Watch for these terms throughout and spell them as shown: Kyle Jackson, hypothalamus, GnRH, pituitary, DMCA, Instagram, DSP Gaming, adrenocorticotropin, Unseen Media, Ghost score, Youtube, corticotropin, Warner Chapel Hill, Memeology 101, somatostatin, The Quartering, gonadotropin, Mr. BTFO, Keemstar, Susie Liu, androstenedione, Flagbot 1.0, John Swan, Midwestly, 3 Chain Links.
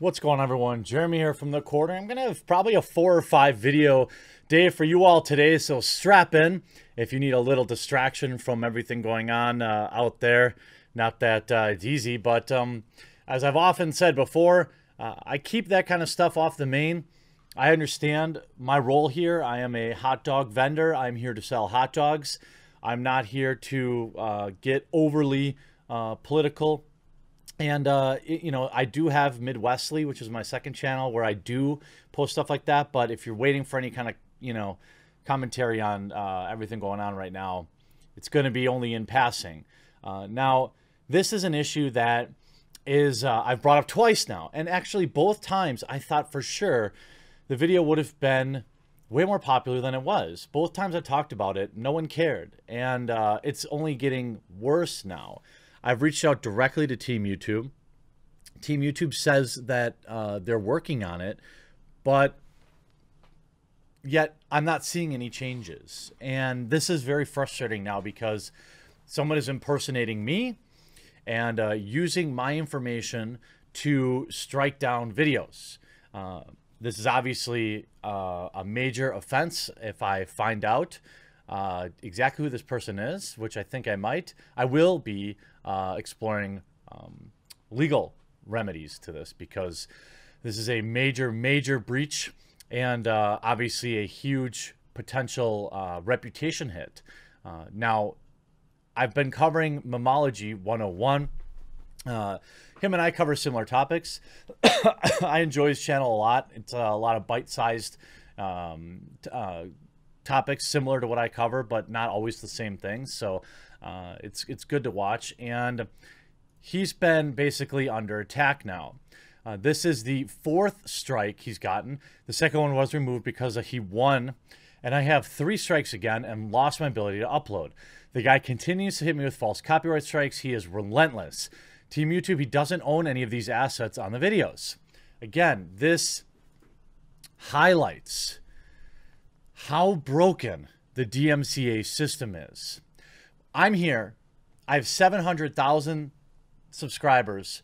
What's going on, everyone? Jeremy here from The Quartering. I'm going to have probably a 4 or 5 video day for you all today, so strap in if you need a little distraction from everything going on out there. Not that it's easy, but as I've often said before, I keep that kind of stuff off the main. I understand my role here. I am a hot dog vendor. I'm here to sell hot dogs. I'm not here to get overly political. And, you know, I do have Midwestly, which is my second channel, where I do post stuff like that. But if you're waiting for any kind of, you know, commentary on everything going on right now, it's going to be only in passing. Now, this is an issue that is I've brought up twice now. And actually, both times, I thought for sure the video would have been way more popular than it was. Both times I talked about it, no one cared. And it's only getting worse now. I've reached out directly to Team YouTube. Team YouTube says that they're working on it, but yet I'm not seeing any changes. And this is very frustrating now because someone is impersonating me and using my information to strike down videos. This is obviously a major offense if I find out exactly who this person is, which I think I might. I will be exploring legal remedies to this because this is a major, major breach and obviously a huge potential reputation hit. Now, I've been covering Memeology 101. Him and I cover similar topics. I enjoy his channel a lot. It's a lot of bite-sized topics similar to what I cover, but not always the same things. So it's good to watch. And he's been basically under attack now. This is the 4th strike he's gotten. The second one was removed because he won. And I have 3 strikes again and lost my ability to upload. The guy continues to hit me with false copyright strikes. He is relentless. Team YouTube, he doesn't own any of these assets on the videos. Again, this highlights how broken the DMCA system is. I'm here. I have 700,000 subscribers.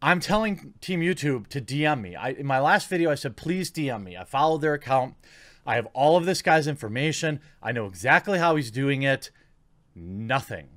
I'm telling Team YouTube to DM me. In my last video, I said, please DM me. I followed their account. I have all of this guy's information. I know exactly how he's doing it. Nothing.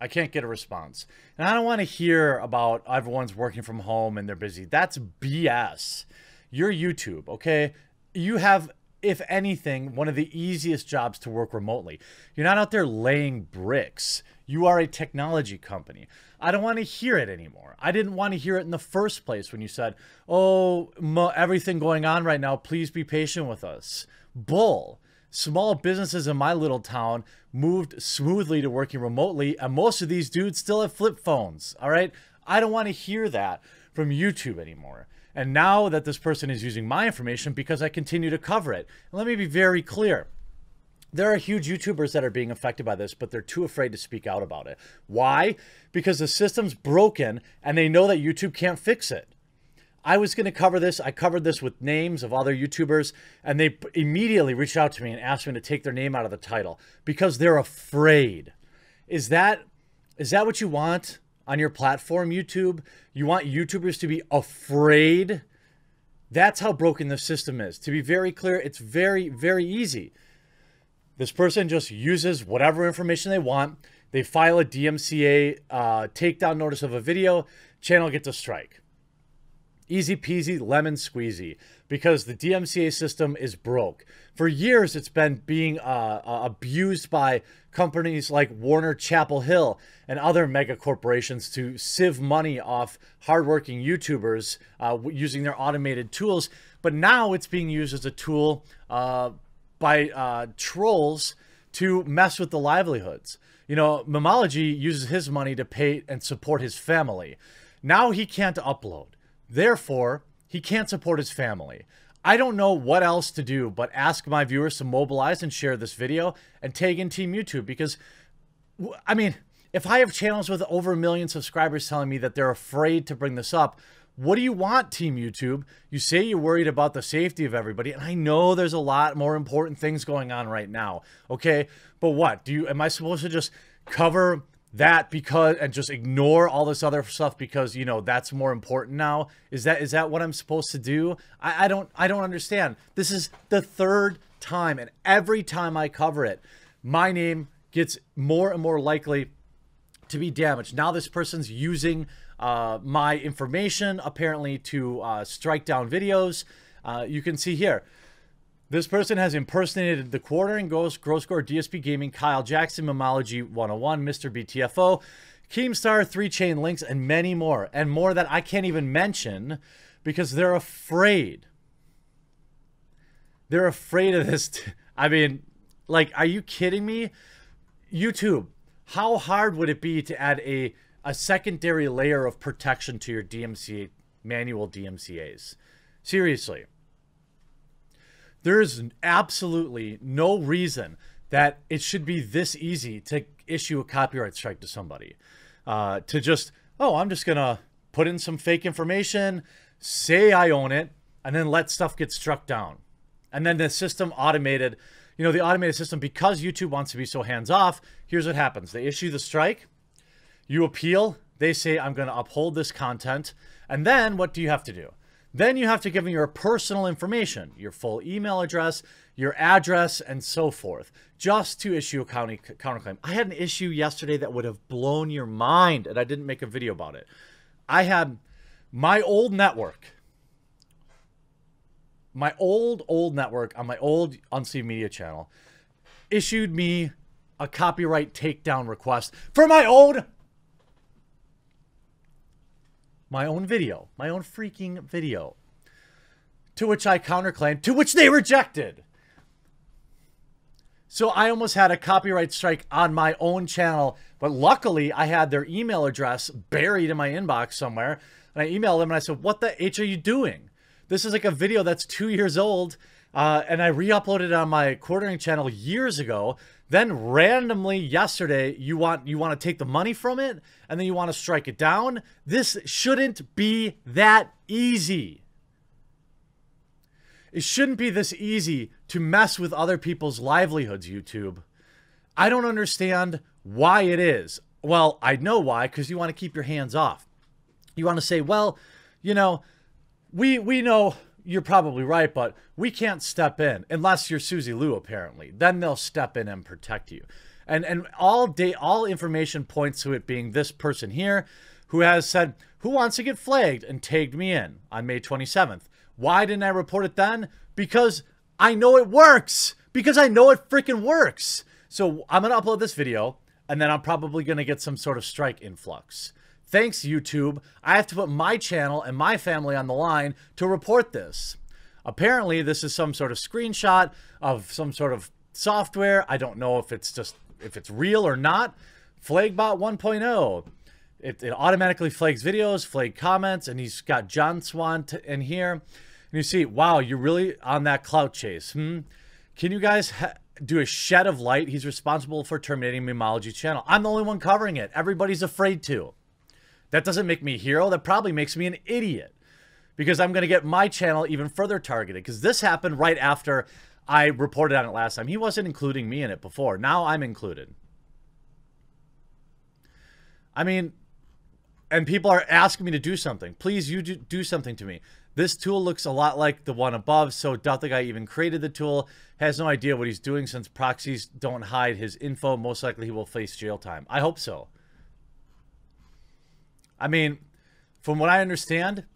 I can't get a response. And I don't want to hear about everyone's working from home and they're busy. That's BS. You're YouTube, okay? You have, if anything, one of the easiest jobs to work remotely. You're not out there laying bricks. You are a technology company. I don't want to hear it anymore. I didn't want to hear it in the first place when you said, oh, everything going on right now, please be patient with us. Bull. Small businesses in my little town moved smoothly to working remotely, and most of these dudes still have flip phones, all right? I don't want to hear that from YouTube anymore. And now that this person is using my information because I continue to cover it. And let me be very clear. There are huge YouTubers that are being affected by this, but they're too afraid to speak out about it. Why? Because the system's broken and they know that YouTube can't fix it. I was going to cover this. I covered this with names of other YouTubers, and they immediately reached out to me and asked me to take their name out of the title because they're afraid. Is that what you want? On your platform, YouTube? You want YouTubers to be afraid? That's how broken the system is. To be very clear, it's very, very easy. This person just uses whatever information they want. They file a DMCA takedown notice of a video. Channel gets a strike. Easy peasy, lemon squeezy. Because the DMCA system is broke. For years, it's been being abused by companies like Warner Chapel Hill and other mega corporations to sieve money off hardworking YouTubers using their automated tools. But now it's being used as a tool by trolls to mess with the livelihoods. You know, Memeology uses his money to pay and support his family. Now he can't upload. Therefore, he can't support his family. I don't know what else to do but ask my viewers to mobilize and share this video and tag in Team YouTube because, I mean, if I have channels with over 1 million subscribers telling me that they're afraid to bring this up, what do you want, Team YouTube? You say you're worried about the safety of everybody, and I know there's a lot more important things going on right now, okay? But what? Am I supposed to just cover that because, and just ignore all this other stuff because, you know, that's more important now? Is that what I'm supposed to do? I don't understand. This is the third time, and every time I cover it, my name gets more and more likely to be damaged. Now this person's using my information apparently to strike down videos. You can see here, this person has impersonated The Quartering, Ghost score, DSP Gaming, Kyle Jackson, Memeology 101, Mr. BTFO, Keemstar, 3 Chain Links, and many more. And more that I can't even mention because they're afraid. They're afraid of this. I mean, like, are you kidding me? YouTube, how hard would it be to add a secondary layer of protection to your DMCA, manual DMCAs? Seriously. There is absolutely no reason that it should be this easy to issue a copyright strike to somebody. To just, oh, I'm just going to put in some fake information, say I own it, and then let stuff get struck down. And then the system automated, you know, the automated system, because YouTube wants to be so hands-off, here's what happens. They issue the strike. You appeal. They say, I'm going to uphold this content. And then what do you have to do? Then you have to give them your personal information, your full email address, your address, and so forth, just to issue a counterclaim. I had an issue yesterday that would have blown your mind, and I didn't make a video about it. I had my old network, my old network on my old Unseen Media channel, issued me a copyright takedown request for my own video, my own freaking video, to which I counterclaimed, to which they rejected. So I almost had a copyright strike on my own channel, but luckily I had their email address buried in my inbox somewhere, and I emailed them and I said, what the H are you doing? This is like a video that's 2 years old, and I re-uploaded it on my Quartering channel years ago. Then randomly yesterday, you want to take the money from it, and then you want to strike it down? This shouldn't be that easy. It shouldn't be this easy to mess with other people's livelihoods, YouTube. I don't understand why it is. Well, I know why, because you want to keep your hands off. You want to say, well, you know, we know you're probably right, but we can't step in unless you're Susie Liu, apparently. Then they'll step in and protect you. And all day, all information points to it being this person here who has said, who wants to get flagged, and tagged me in on May 27th. Why didn't I report it then? Because I know it works. Because I know it freaking works. So I'm going to upload this video, and then I'm probably going to get some sort of strike influx. Thanks, YouTube. I have to put my channel and my family on the line to report this. Apparently, this is some sort of screenshot of some sort of software. I don't know if it's just, if it's real or not. Flagbot 1.0. It automatically flags videos, flag comments, and he's got John Swan in here. And you see, wow, you're really on that clout chase. Can you guys do a shed of light? He's responsible for terminating Memeology channel. I'm the only one covering it. Everybody's afraid to. That doesn't make me a hero. That probably makes me an idiot, because I'm going to get my channel even further targeted, because this happened right after I reported on it last time. He wasn't including me in it before. Now I'm included. I mean, and people are asking me to do something. Please, you do something to me. This tool looks a lot like the one above, so doubt the guy even created the tool. Has no idea what he's doing, since proxies don't hide his info. Most likely he will face jail time. I hope so. I mean, from what I understand,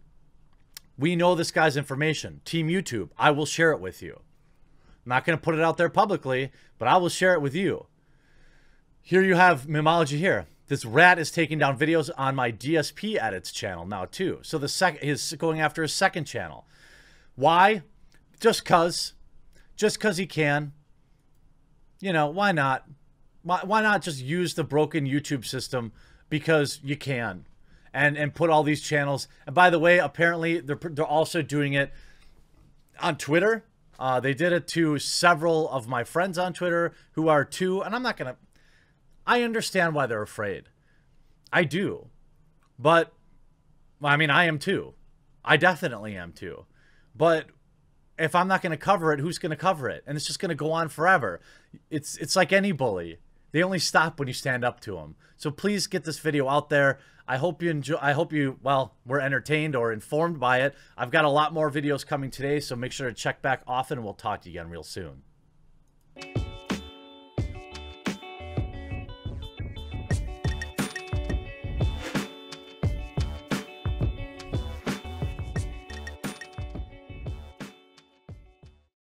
we know this guy's information. Team YouTube, I will share it with you. I'm not going to put it out there publicly, but I will share it with you. Here you have Memeology here. This rat is taking down videos on my DSP Edits channel now too. So the he's going after his second channel. Why? Just cause he can. You know, why not? Why not just use the broken YouTube system because you can? And put all these channels. And by the way, apparently they're also doing it on Twitter. They did it to several of my friends on Twitter who are too. And I'm not going to. I understand why they're afraid. I do. But, I mean, I am too. I definitely am too. But if I'm not going to cover it, who's going to cover it? And it's just going to go on forever. It's like any bully. They only stop when you stand up to them. So please get this video out there. I hope you enjoy. I hope you, well, were entertained or informed by it. I've got a lot more videos coming today, so make sure to check back often. We'll talk to you again real soon.